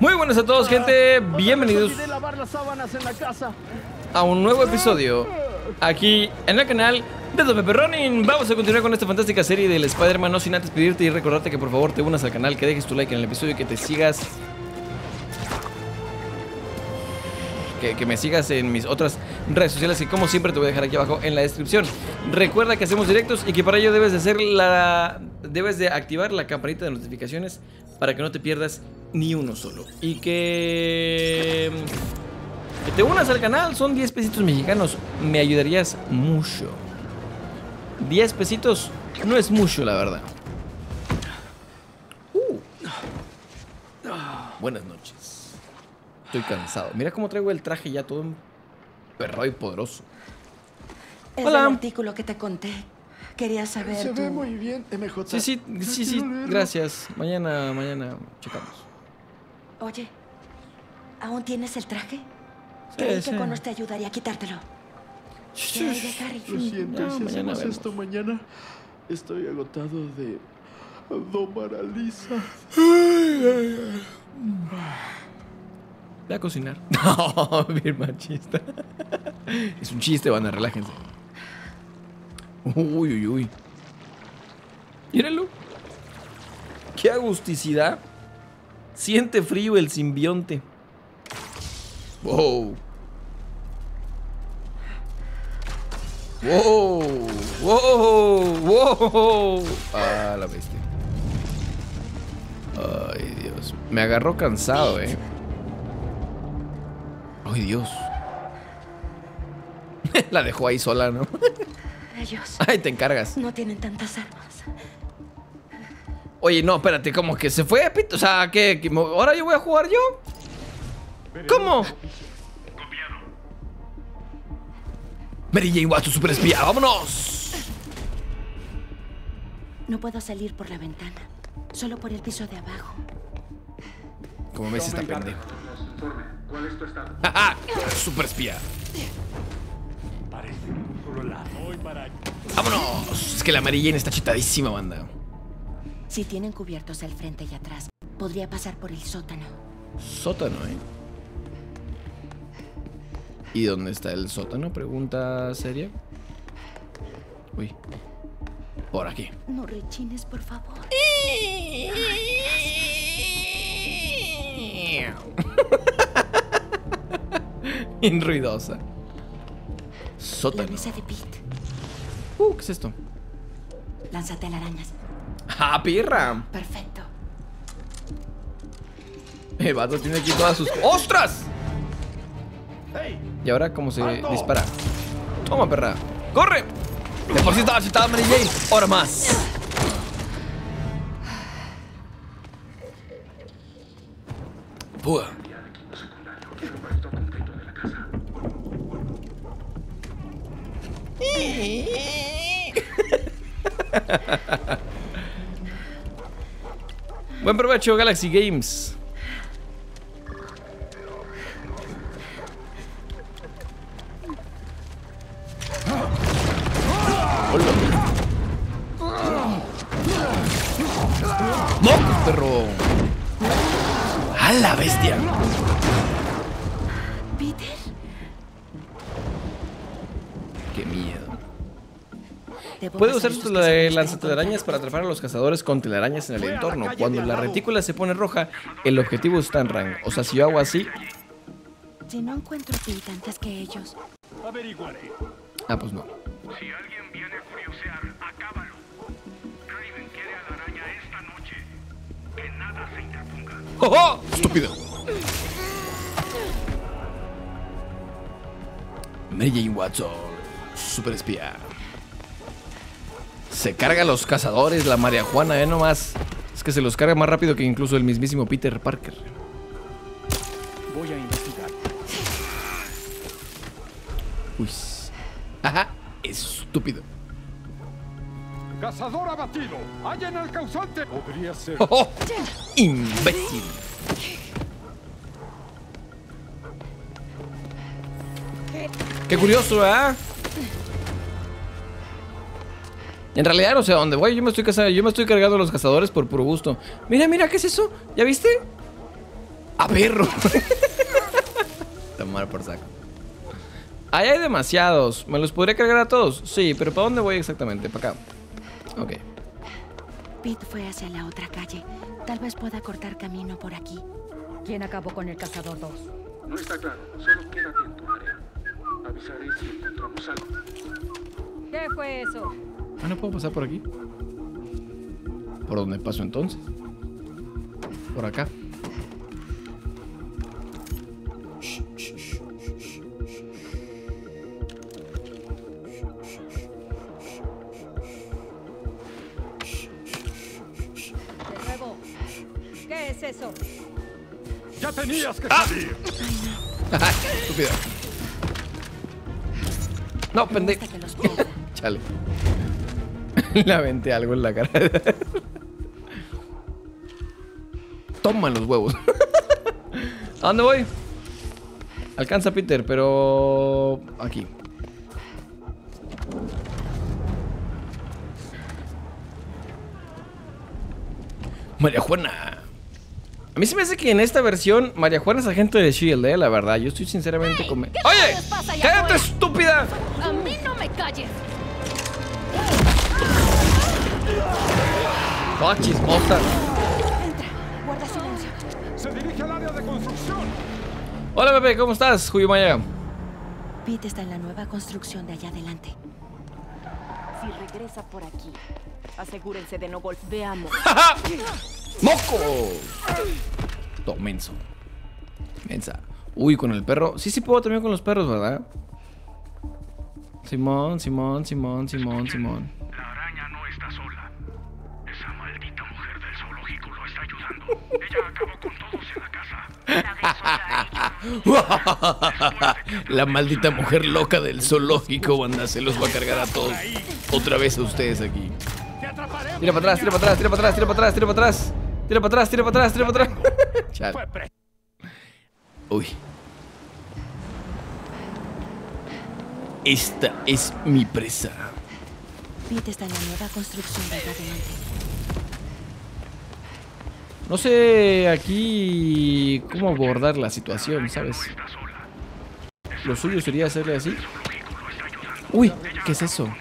Muy buenas a todos, gente, bienvenidos a un nuevo episodio aquí en el canal de Don Pepe Ronin. Vamos a continuar con esta fantástica serie del Spider-Man, no sin antes pedirte y recordarte que por favor te unas al canal, que dejes tu like en el episodio y que te sigas, que me sigas en mis otras redes sociales, que como siempre te voy a dejar aquí abajo en la descripción. Recuerda que hacemos directos y que para ello debes de activar la campanita de notificaciones para que no te pierdas ni uno solo. Y que te unas al canal. Son 10 pesitos mexicanos. Me ayudarías mucho. 10 pesitos no es mucho, la verdad. Buenas noches. Estoy cansado. Mira cómo traigo el traje ya todo perro y poderoso. Es el artículo que te conté. Quería saber. Se ve muy bien, MJ. Sí, gracias. Mañana checamos. Oye, ¿aún tienes el traje? Creí que Connors te ayudaría a quitártelo. ¿Qué hay de Harry? Lo siento, si hacemos esto mañana, estoy agotado de domar a Lisa. Voy a cocinar. No, bien machista. Es un chiste, banda, relájense. Uy, uy, uy. Mírenlo. Qué agusticidad. Siente frío el simbionte. Wow. Wow. Wow. Wow. Ah, la bestia. Ay, Dios. Me agarró cansado, Ay, Dios. La dejó ahí sola, ¿no? Ellos. Ay, te encargas. No tienen tantas armas. Oye, no, espérate, ¿cómo que se fue, Pito? O sea, ¿qué? ¿Ahora yo voy a jugar yo? ¿Cómo? Copiado. Mary Jane Watson, super espía, vámonos. No puedo salir por la ventana, solo por el piso de abajo. Como ves, está pendejo. ¿Cuál es tu estado? ¡Ja, ja! Super espía. Parece que solo la doy para... ¡Vámonos! Es que la Mary Jane está chetadísima, banda. Si tienen cubiertos al frente y atrás, podría pasar por el sótano. ¿Sótano, ¿Y dónde está el sótano? Pregunta seria. Uy. Por aquí. No rechines, por favor. Inruidosa. Sótano. La mesa de Pete. ¿Qué es esto? Lánzate arañas. ¡Ah, pirra! Perfecto. El vato tiene aquí todas sus... ¡Ostras! Hey, y ahora como se dispara. Toma, perra. ¡Corre! De por sí estaba asustada Mary Jane. Ahora más. Pua. Buen provecho, Galaxy Games. ¡Moco, perro! ¡A la bestia! ¿Peter? ¡Qué miedo! Puede usar sus lanzatelarañas para atrapar a los cazadores con telarañas en el entorno. Cuando la retícula se pone roja, el objetivo está en rango. O sea, si yo hago así... Si no encuentro Pete antes que ellos... Averiguaré. Ah, pues no. Si alguien viene a curiosear, acábalo. Kraven quiere a la araña esta noche. Que nada se interponga. ¡Oh, oh! ¡Estúpido! Mary Jane Watson, super espía. Se carga a los cazadores, la María Juana, nomás. Es que se los carga más rápido que incluso el mismísimo Peter Parker. Voy a investigar. Uy. Ajá, estúpido. Cazador abatido. Hallen al causante. Podría ser. ¡Oh! ¡Imbécil! Qué curioso, ¿verdad? En realidad, o sea, ¿dónde voy? Yo me estoy cargando a los cazadores por puro gusto. Mira, mira, ¿qué es eso? ¿Ya viste? ¡A perro! Tomar por saco. Ahí hay demasiados. ¿Me los podría cargar a todos? Sí, pero ¿para dónde voy exactamente? Para acá. Ok. Pete fue hacia la otra calle. Tal vez pueda cortar camino por aquí. ¿Quién acabó con el cazador 2? No está claro. Solo queda tiempo, María. Avisaré si encontramos algo. ¿Qué fue eso? Ah, ¿no puedo pasar por aquí? ¿Por dónde paso entonces? Por acá. Eso. Ya tenías que salir. ¡Ah! Estúpida. No, pendejo. Chale. Le aventé algo en la cara. Toma los huevos. ¿A dónde voy? Alcanza a Peter, pero aquí. María Juana. A mí se me hace que en esta versión María Juana es agente de SHIELD, la verdad. Yo estoy sinceramente hey, con... ¡Oye! ¡Cállate, estúpida! A mí no me calles. ¡Oh, chismosa! Entra, guarda silencio. Se dirige al área de construcción. Hola, Pepe, ¿cómo estás? Juyumaya. Pete está en la nueva construcción de allá adelante. Si regresa por aquí, asegúrense de no golpearnos. ¡Moco! Todo menso. Mensa. Uy, con el perro. Sí, sí puedo también con los perros, ¿verdad? Simón. La araña no está sola. Esa maldita mujer del zoológico lo está ayudando. Ella acabó con todos en la casa. La maldita mujer loca del zoológico, banda. Se los va a cargar a todos. Otra vez a ustedes aquí. Tira para atrás. Chale. Uy. Esta es mi presa. Pete está en la nueva construcción de adelante. No sé aquí cómo abordar la situación, ¿sabes? Lo suyo sería hacerle así. Uy, ¿qué es eso?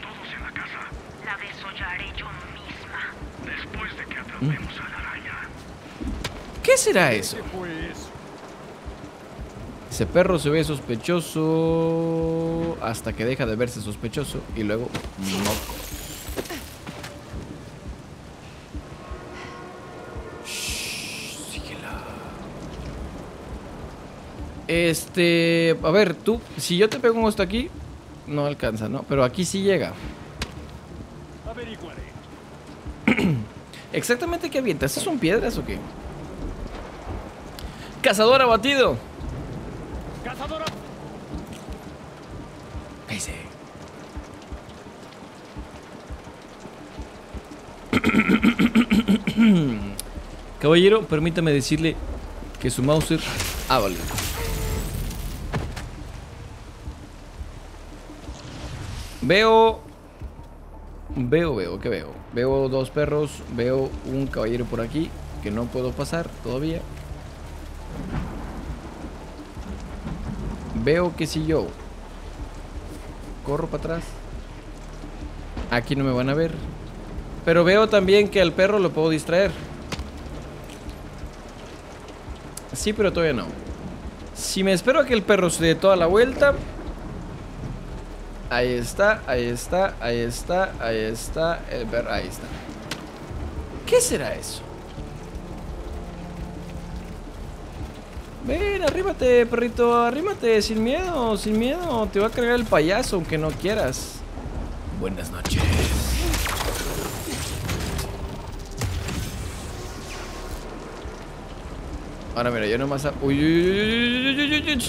¿Qué será eso? Ese perro se ve sospechoso hasta que deja de verse sospechoso y luego no. Shh, síguela. A ver, tú, si yo te pego esto aquí, no alcanza, ¿no? Pero aquí sí llega. Averiguaré. Exactamente qué avientas, ¿son piedras o qué? Cazador abatido. Cazador. Ahí se. Caballero, permítame decirle que su Mauser ha valido. ¿Qué veo? Veo dos perros, veo un caballero por aquí que no puedo pasar todavía. Veo que si yo corro para atrás, aquí no me van a ver. Pero veo también que al perro lo puedo distraer. Sí, pero todavía no. Si me espero a que el perro se dé toda la vuelta... Ahí está, el perro, ahí está. ¿Qué será eso? Ven, arrímate, perrito, arrímate, sin miedo. Te va a cargar el payaso, aunque no quieras. Buenas noches. Ahora mira, yo nomás... Uy.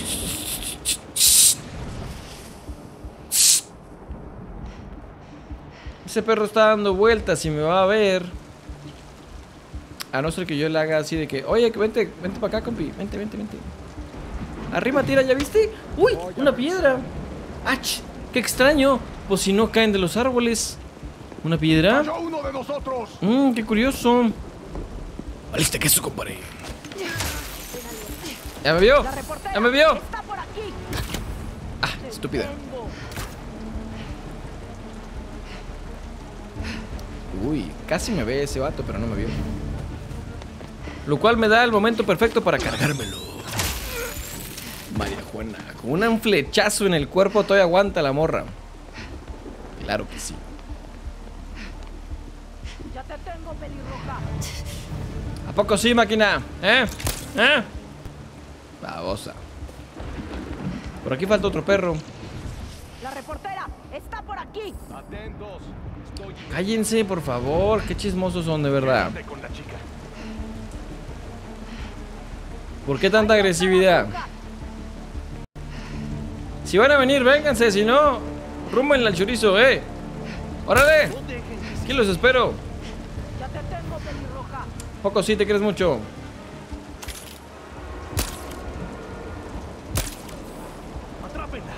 Ese perro está dando vueltas y me va a ver. A no ser que yo le haga así de que... Oye, vente para acá, compi. Vente. Arriba, tira, ¿ya viste? ¡Uy! ¡Una piedra! ¡Ach! ¡Qué extraño! Pues si no caen de los árboles. ¿Una piedra? ¡Qué curioso! ¡Valiste queso, compadre! ¡Ya me vio! ¡Ya me vio! ¡Ah, estúpida! Uy, casi me ve ese vato, pero no me vio. Lo cual me da el momento perfecto para cargármelo. María Juana, con un flechazo en el cuerpo todavía aguanta la morra. Claro que sí. Ya te tengo, pelirroja. ¿A poco sí, máquina? ¿Eh? ¿Eh? Babosa. Por aquí falta otro perro. La reportera está por aquí. Atentos. Estoy... Cállense, por favor. Qué chismosos son, de verdad. ¿Por qué tanta agresividad? Si van a venir, vénganse, si no, rúmenle al chorizo, eh. ¡Órale! Aquí los espero. Ya te tengo, pelirroja. Poco sí, te crees mucho. Atrápenla.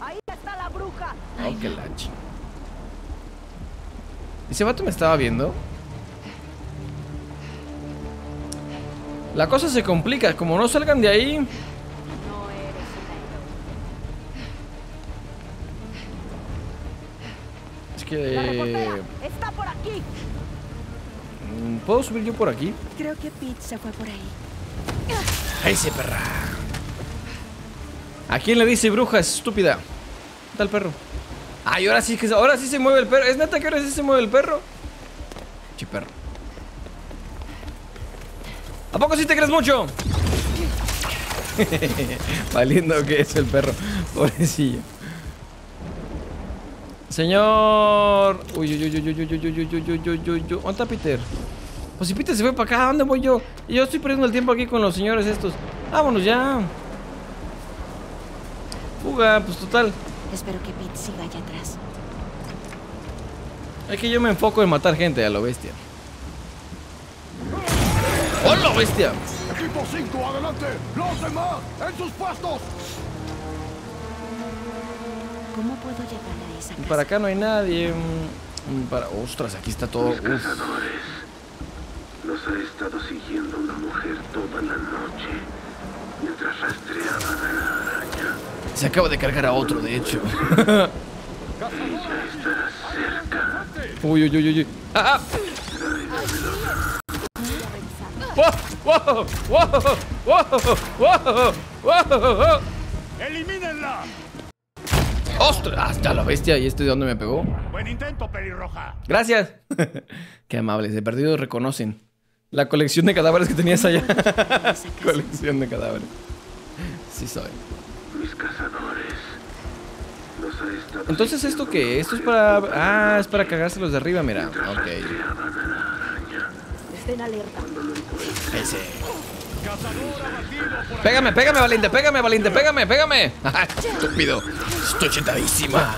Ahí está la bruja. Oh, qué lache. ¿Ese vato me estaba viendo? La cosa se complica, como no salgan de ahí. Está por aquí. ¿Puedo subir yo por aquí? Creo que Pizza fue por ahí. ¡Ese perra! ¿A quién le dice bruja estúpida? ¿Qué tal perro? Ay, ahora sí se mueve el perro. ¿Es neta que ahora sí se mueve el perro? Che perro. ¿A poco sí te crees mucho? Valiendo que es el perro. Pobrecillo. Señor. Uy, uy, uy, uy, uy, uy, uy, uy, uy, uy, uy. ¿Dónde está Peter? Pues si Peter se fue para acá, ¿dónde voy yo? Y yo estoy perdiendo el tiempo aquí con los señores estos. Vámonos ya. Fuga, pues total. Espero que Pete siga allá atrás. Es que yo me enfoco en matar gente a lo bestia. ¡Hola, bestia! Equipo 5, adelante. Los demás, en sus puestos. ¿Cómo puedo llegar a esa casa? Para acá no hay nadie. Para... Ostras, aquí está todo. Los cazadores nos ha estado siguiendo una mujer toda la noche mientras rastreaban a la araña. Se acaba de cargar a otro, de hecho. Ella estará cerca. Uy, uy, uy, uy. ¡Ah! ¡Wow! ¡Wow! ¡Wow! ¡Wow! ¡Elimínenla! ¡Ostras! ¡Hasta la bestia! ¿Y este de dónde me pegó? Buen intento, pelirroja. ¡Gracias! Qué amables. De perdido reconocen la colección de cadáveres que tenías allá. Colección de cadáveres. Sí soy. Mis cazadores los ha estado. Entonces, ¿esto qué? Esto es para... Ah, es para cagárselos de arriba, mira. Ok. Estén alerta. Ese. Pégame, pégame, valiente, pégame, valiente, pégame, pégame. Estúpido. Estoy chetadísima.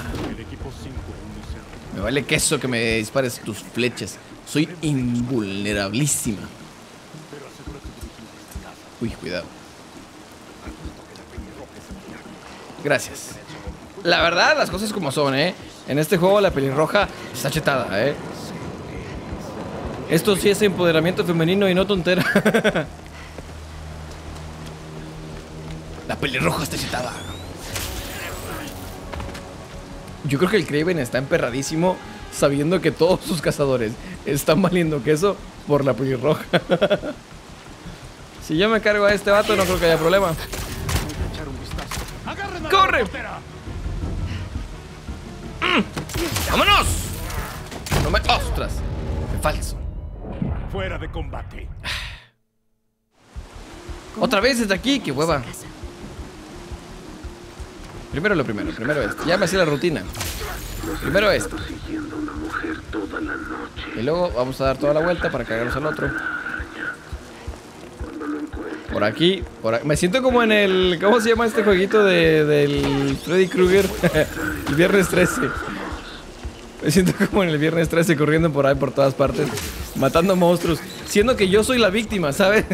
Me vale queso que me dispares tus flechas. Soy invulnerabilísima. Uy, cuidado. Gracias. La verdad, las cosas como son, ¿eh? En este juego la pelirroja está chetada, ¿eh? Esto sí es empoderamiento femenino y no tontera. La pelirroja está chetada. Yo creo que el Kraven está emperradísimo sabiendo que todos sus cazadores están valiendo queso por la pelirroja. Si yo me cargo a este vato, no creo que haya problema. ¡Corre! ¡Vámonos! No me... ¡Ostras! ¡Qué falso! Fuera de combate. Otra vez desde aquí, qué hueva. Primero lo primero, primero esto. Ya me hacía la rutina. Primero esto. Y luego vamos a dar toda la vuelta para cagarnos al otro. Por aquí, por aquí. Me siento como en el... ¿Cómo se llama este jueguito del Freddy Krueger? El viernes 13. Me siento como en el viernes 13 corriendo por ahí por todas partes, matando monstruos, siendo que yo soy la víctima, ¿sabes?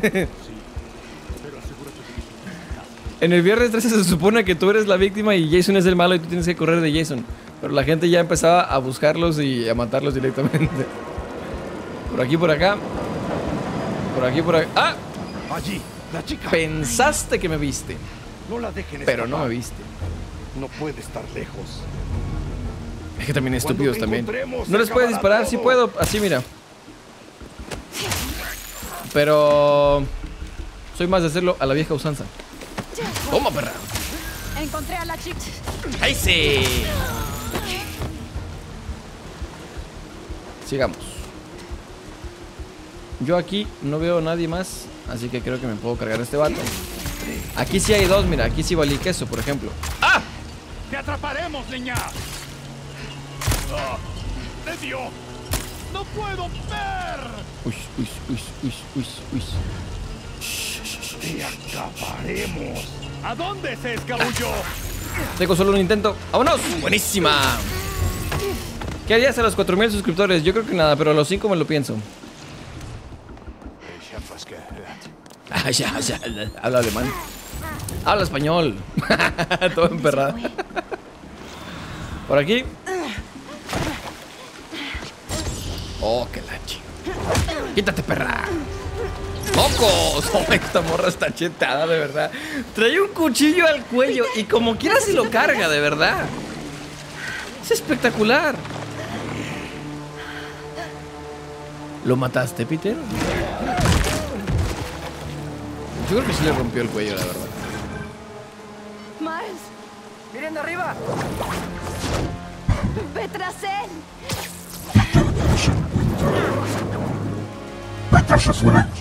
En el viernes 13 se supone que tú eres la víctima y Jason es el malo y tú tienes que correr de Jason. Pero la gente ya empezaba a buscarlos y a matarlos directamente. Por aquí, por acá. Por aquí, por acá. ¡Ah! Allí. La chica. Pensaste que me viste. No la dejen escapar. Pero no me viste. No puede estar lejos. Es que también estúpidos también. No les puedes disparar, sí puedo. Así, mira. Pero... soy más de hacerlo a la vieja usanza. ¡Toma, perra! Encontré a la chica. ¡Ahí sí! Sigamos. Yo aquí no veo a nadie más, así que creo que me puedo cargar a este vato. Aquí sí hay dos, mira. Aquí sí valí queso, por ejemplo. ¡Ah! ¡Te atraparemos, leña! ¡Te dio! ¡No puedo ver! ¡Uy, uy, uy, uy, uy, uy! ¡Te atraparemos! ¿A dónde se escabulló? Tengo solo un intento. ¡Vámonos! ¡Buenísima! ¿Qué harías a los 4000 suscriptores? Yo creo que nada, pero a los 5 me lo pienso. Habla alemán. Habla español. Todo emperrado. Por aquí. Oh, qué lachi. Quítate, perra. ¡Mocos! Oh, esta morra está chetada, de verdad. Trae un cuchillo al cuello y como quiera si lo carga, de verdad. Es espectacular. ¿Lo mataste, Peter? Yo creo que sí le rompió el cuello, la verdad. Miles, miren de arriba. Ve tras él.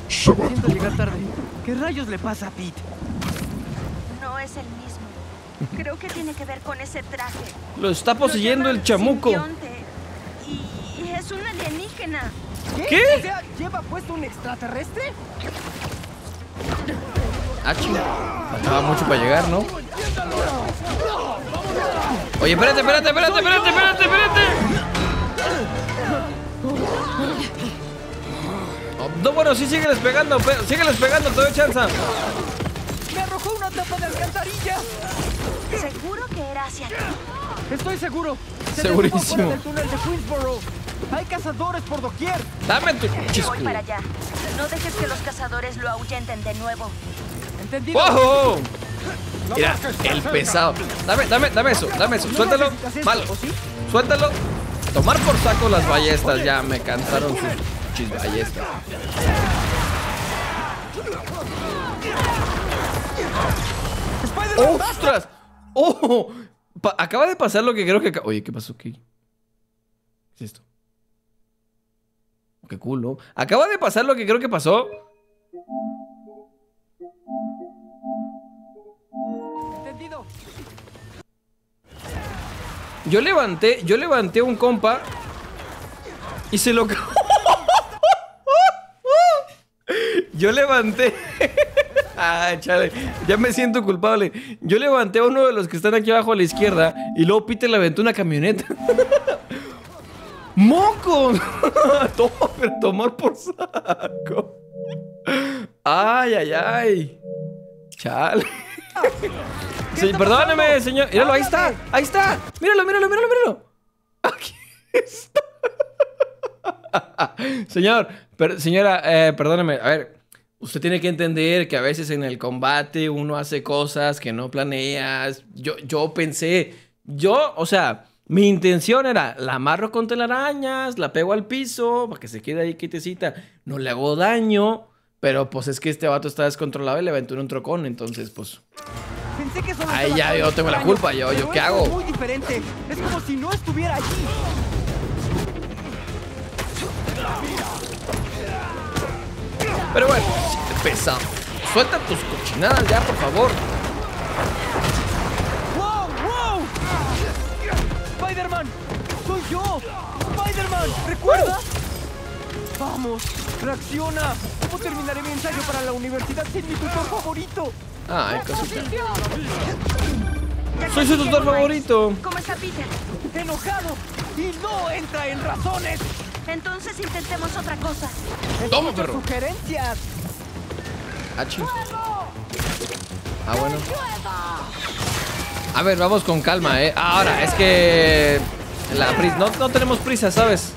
Siento llegar tarde. ¿Qué rayos le pasa a Pete? No es el mismo. Creo que tiene que ver con ese traje. Lo está poseyendo el chamuco. Y es un alienígena. ¿Qué? ¿O sea, lleva puesto un extraterrestre? Ah, chido. Faltaba mucho para llegar, ¿no? Oye, espérate, espérate, espérate, espérate, espérate, espérate. No, bueno, sí, sígueles pegando, sígueles pegando, te doy chance. Me arrojó una tapa de alcantarilla. ¿Seguro que era hacia aquí? Estoy seguro. Segurísimo. Del túnel de Queensboro. Hay cazadores por doquier. Dame tu chisco. Voy para allá. No dejes que los cazadores lo ahuyenten de nuevo. ¿Entendido? ¡Oh! Mira, el pesado. Dame, dame, dame eso. Suéltalo. Malo. Suéltalo. Tomar por saco las ballestas. Ya me cansaron sus ballestas. ¡Ostras! ¡Oh! Acaba de pasar lo que creo que... Oye, ¿qué pasó aquí? ¿Qué es esto? Qué culo. Acaba de pasar lo que creo que pasó. Entendido. Yo levanté un compa y se lo... Yo levanté... Ah, chale, ya me siento culpable. Yo levanté a uno de los que están aquí abajo a la izquierda y luego Peter le aventó una camioneta. ¡Mocos! Toma, pero tomar por saco. Ay, ay, ay. Chale. Sí, perdóneme, señor. Míralo, ahí está. Ahí está. Míralo, míralo, míralo, míralo. Aquí está. Señor, señora, perdóneme. A ver, usted tiene que entender que a veces en el combate uno hace cosas que no planeas. Yo pensé. O sea... mi intención era, la amarro con telarañas, la pego al piso para que se quede ahí quietecita. No le hago daño, pero pues es que este vato está descontrolado y le aventó un trocón, entonces pues... Pensé que solo ahí ya yo tengo la culpa, yo ¿qué hago? Es muy diferente, es como si no estuviera allí. Pero bueno, pesado. Suelta tus cochinadas ya, por favor. ¡Spider-Man! ¡Soy yo! ¡Spider-Man! ¿Recuerdas? ¡Vamos! ¡Reacciona! ¿Cómo terminaré mi ensayo para la universidad sin mi tutor favorito? ¡Ah, cosita! ¡Soy su tutor favorito! ¿Cómo está Peter? ¡Enojado! ¡Y no entra en razones! Entonces intentemos otra cosa. ¡Toma, perro! ¡Sugerencias! ¡Achí! ¡Ah, bueno! A ver, vamos con calma, ¿eh? Ahora, es que... la prisa... No tenemos prisa, ¿sabes?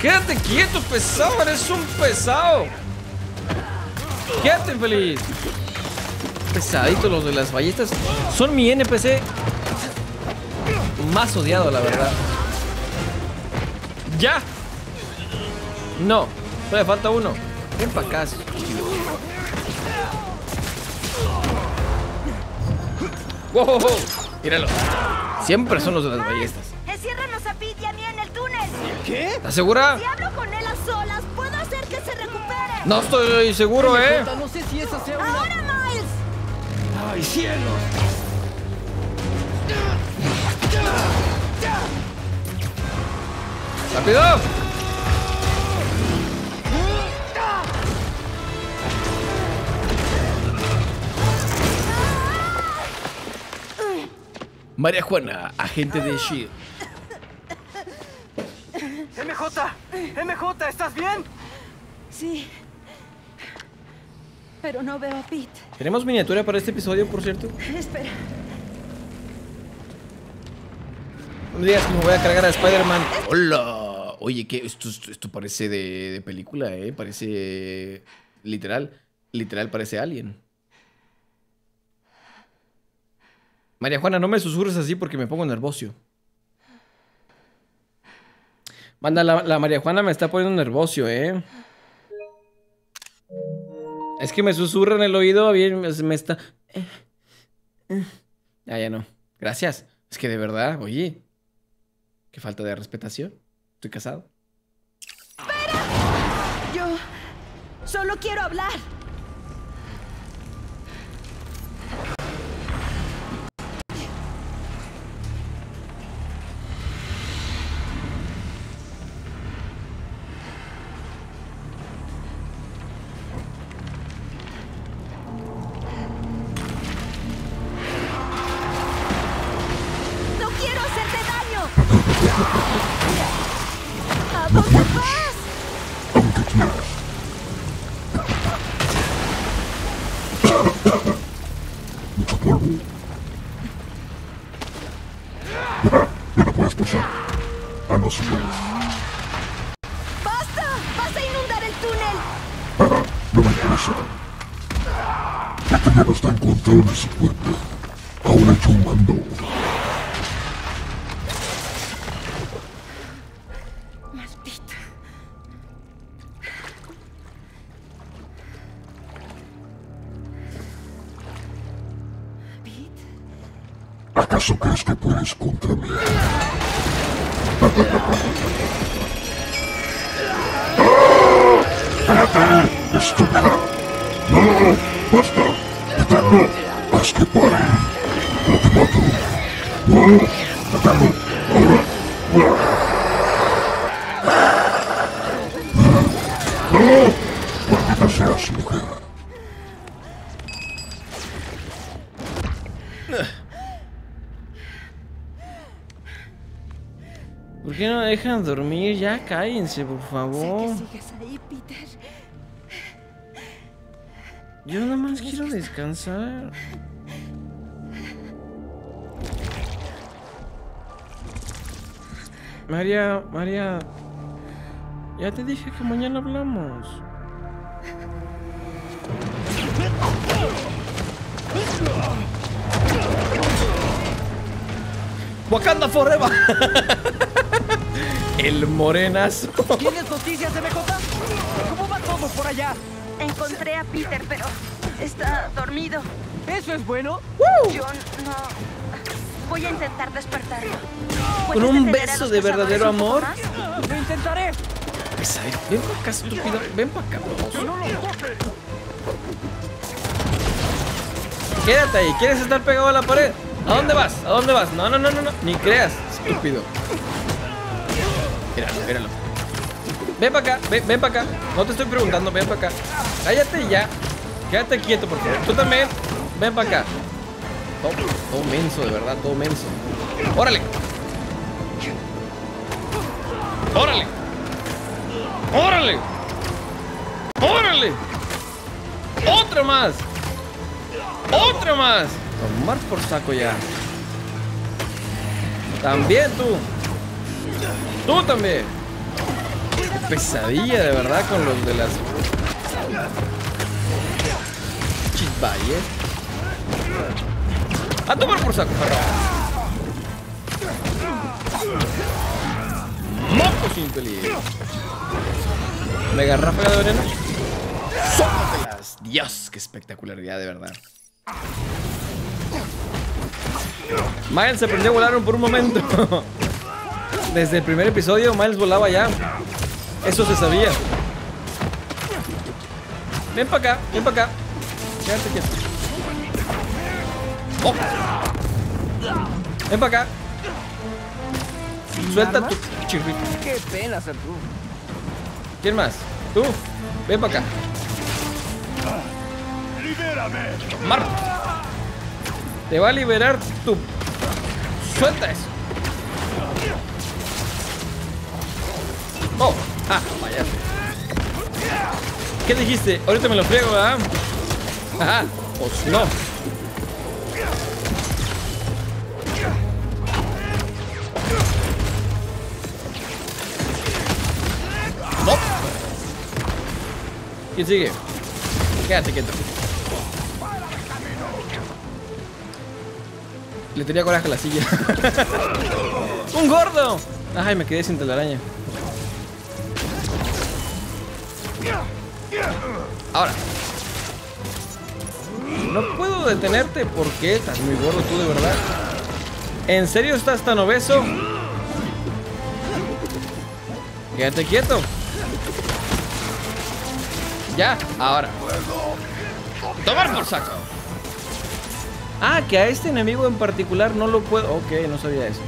Quédate quieto, pesado. Eres un pesado. Quédate, infeliz. Pesaditos los de las ballestas. Son mi NPC más odiado, la verdad. ¡Ya! No, todavía falta uno. Ven para acá. ¡Wow! Wow, wow. Míralo. Siempre son los de las ballestas. Enciérranos a Pete y a mí en el túnel. ¿Qué? ¿Estás segura? Si hablo con él a solas, puedo hacer que se recupere. No estoy seguro, ¿eh? No sé si esa sea una... ¡Ahora, Miles! ¡Ay, cielos! ¡Rápido! María Juana, agente de SHIELD. MJ, ¿estás bien? Sí. Pero no veo a Pete. ¿Tenemos miniatura para este episodio, por cierto? Espera. No digas que me voy a cargar a Spider-Man. ¡Hola! Oye, ¿qué? Esto parece de película, ¿eh? Parece... literal. Literal parece Alien. María Juana, no me susurres así porque me pongo nervioso. Manda, la María Juana me está poniendo nervioso, ¿eh? Es que me susurra en el oído, bien, me está... Ya no. Gracias. Es que de verdad, oye. Qué falta de respetación. Estoy casado. ¡Espera! Yo... solo quiero hablar. ¿Acaso crees que puedes contra mí? ¡Espérate! ¡Estúpida! ¡No! ¡Basta! ¡Detalo! ¡Haz que pare! ¡No te mato! ¡No! ¡Detalo! ¡Ahora! ¡No! ¡Maldita seas, mujer! ¿Por qué no dejan dormir? Ya cállense, por favor. Sé que sigues ahí, Peter. Yo nada más quiero descansar. María. Ya te dije que mañana hablamos. Wakanda forever. El morenazo. ¿Tienes noticias de MJ? ¿Cómo va todo por allá? Encontré a Peter, pero está dormido. ¿Eso es bueno? ¡Woo! Yo no... voy a intentar despertarlo. ¿Con un beso de verdadero amor? Lo intentaré. Pesadero. Ven para acá, estúpido. Ven para acá. No lo toques. Quédate ahí. ¿Quieres estar pegado a la pared? ¿A dónde vas? ¿A dónde vas? No. Ni creas, estúpido. Míralo. Ven para acá, ven para acá. No te estoy preguntando, ven para acá. Cállate ya. Quédate quieto, por favor. Tú también. Ven para acá. Todo menso, de verdad, todo menso. ¡Órale! ¡Otra más! Tomar por saco ya. También tú. Tú también. pesadilla, de verdad, con los de las chitbayes. A tomar por saco, perro. Mocos infeliz. Mega ráfaga de veneno. ¡Sócatelas! Dios, qué espectacularidad, de verdad. Miles se prendió a volar por un momento. Desde el primer episodio Miles volaba ya. Eso se sabía. Ven para acá, ven para acá. Quédate quieto. Oh. Ven para acá. Suelta tu chirrito. Qué pena ser tú. ¿Quién más? Tú. Ven para acá. Libérame. Marta. Te va a liberar tu... ¡Suelta eso! ¡Oh! ¡Ah! ¡Vaya! ¿Qué dijiste? Ahorita me lo friego, ¿verdad? ¡Ajá! ¡Pues no! ¡No! ¿Quién sigue? Quédate quieto. Le tenía coraje a la silla. ¡Un gordo! Ay, me quedé sin telaraña. Ahora. No puedo detenerte porque estás muy gordo tú, de verdad. ¿En serio estás tan obeso? Quédate quieto. Ya, ahora. Tomar por saco. Ah, que a este enemigo en particular no lo puedo... Ok, no sabía eso.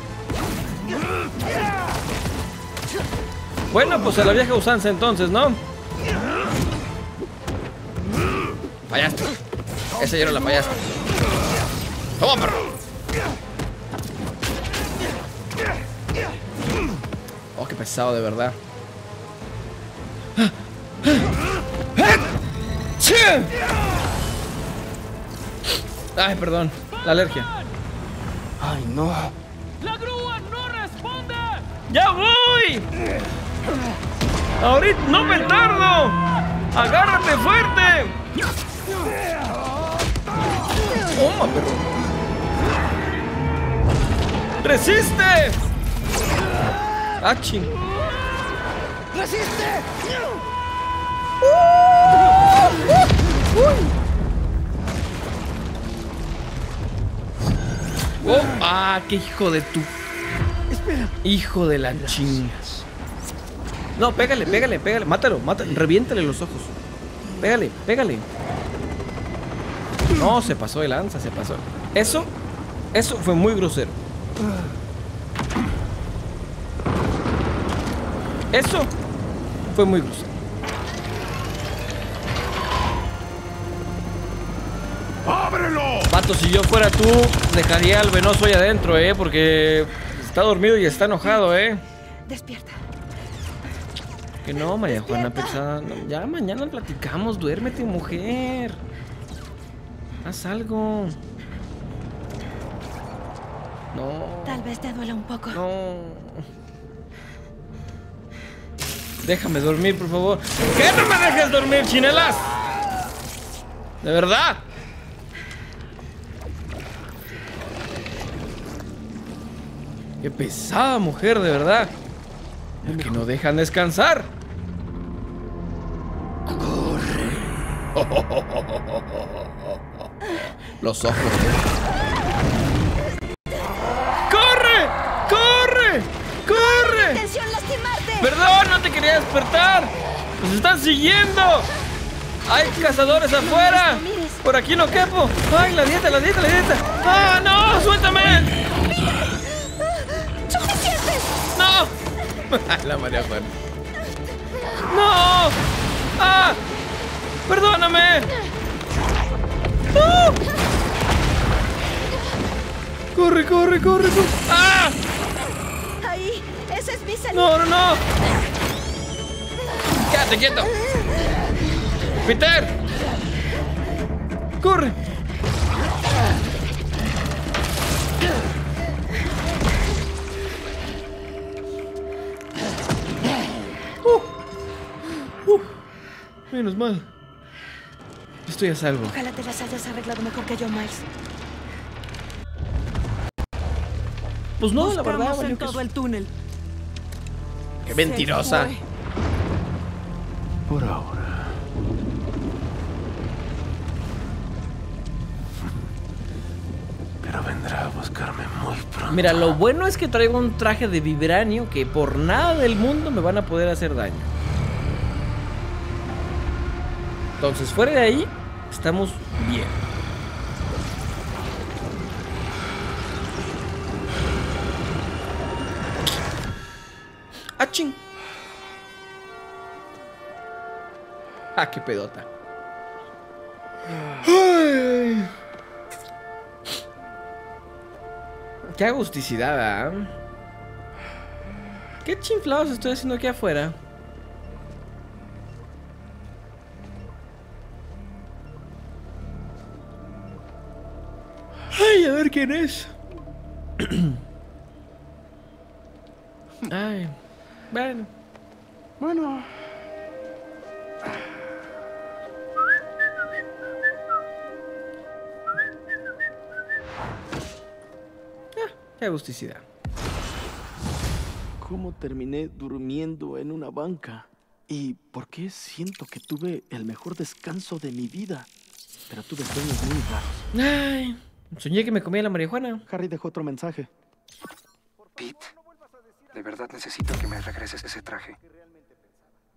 Bueno, pues a la vieja usanza entonces, ¿no? Fallaste. Esa ya no la fallaste. ¡Toma, perro! Oh, qué pesado, de verdad. Ay, perdón, la alergia. Ay, no. ¡La grúa no responde! ¡Ya voy! ¡Ahorita no me tardo! ¡Agárrate fuerte! ¡Toma, perro! ¡Resiste! ¡Achín! ¡Resiste! Oh, ah, qué hijo de tu... Espera. Hijo de la chinga. No, pégale, pégale, pégale. Mátalo, mátalo. Reviéntale los ojos. Pégale, pégale. No, se pasó de lanza, se pasó. Eso, eso fue muy grosero. Eso fue muy grosero. Pato, si yo fuera tú, dejaría al venoso ahí adentro, porque está dormido y está enojado, Despierta. Que no, María Juana pesada. No, ya mañana platicamos, duérmete, mujer. Haz algo. No. Tal vez te duela un poco. No. Déjame dormir, por favor. ¿Qué no me dejes dormir, chinelas? De verdad. ¡Qué pesada mujer, de verdad! ¡Que no dejan descansar! ¡Corre! Los ojos. ¡Corre! ¡Corre! ¡Corre! ¡Atención, lastimarte! ¡Perdón, no te quería despertar! ¡Nos están siguiendo! ¡Hay cazadores afuera! ¡Por aquí no quepo! ¡Ay, la dieta, la dieta, la dieta! ¡Ah, no! ¡Suéltame! La María Juana. ¡No! ¡Ah! ¡Perdóname! ¡No! ¡Corre, corre, corre, corre! ¡Ah! Ahí, esa es mi salida. ¡No, no, no! ¡Quédate quieto! ¡Peter! ¡Corre! Menos mal. Estoy a salvo. Ojalá te las hayas arreglado mejor que yo, Miles. Pues no, la verdad, valió que... el túnel. ¡Qué mentirosa! Por ahora. Pero vendrá a buscarme muy pronto. Mira, lo bueno es que traigo un traje de vibranio que por nada del mundo me van a poder hacer daño. Entonces, fuera de ahí, estamos bien. ¡Achín! ¡Ah, qué pedota! ¡Ay! ¡Qué agusticidad! ¿Eh? ¡Qué chinflados estoy haciendo aquí afuera! ¡Ay, a ver quién es! ¡Ay! Bueno. Bueno. Qué agusticidad. ¿Cómo terminé durmiendo en una banca? ¿Y por qué siento que tuve el mejor descanso de mi vida? Pero tuve sueños muy raros. Ay. Soñé que me comía la marihuana. Harry dejó otro mensaje. Pete, de verdad necesito que me regreses ese traje.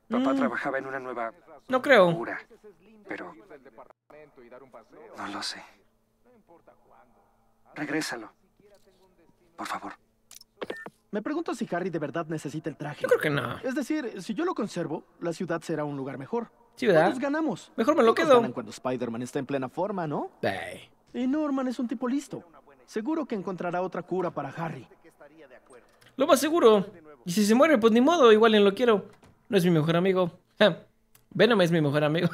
Papá trabajaba en una nueva... No creo. Figura, pero... No lo sé. Regrésalo. Por favor. Me pregunto si Harry de verdad necesita el traje. Yo creo que no. Es decir, si yo lo conservo, la ciudad será un lugar mejor. Sí, ¿verdad? Todos ganamos. Mejor me lo quedo. Ganan cuando Spider-Man está en plena forma, ¿no? Hey. Y Norman es un tipo listo. Seguro que encontrará otra cura para Harry. Lo más seguro. Y si se muere, pues ni modo, igual no lo quiero. No es mi mejor amigo. Venom es mi mejor amigo.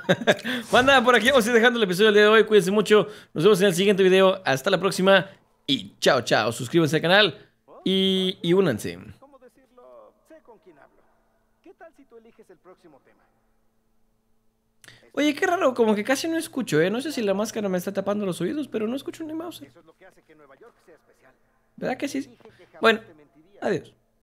Banda, por aquí vamos a ir dejando el episodio del día de hoy. Cuídense mucho. Nos vemos en el siguiente video. Hasta la próxima. Y chao, chao. Suscríbanse al canal y únanse. ¿Cómo decirlo? Sé con quién hablo. ¿Qué tal si tú eliges el próximo tema? Oye, qué raro, como que casi no escucho, ¿eh? No sé si la máscara me está tapando los oídos, pero no escucho ni mouse. Eso es lo que hace que Nueva York sea especial. ¿Verdad que sí? Bueno. Adiós.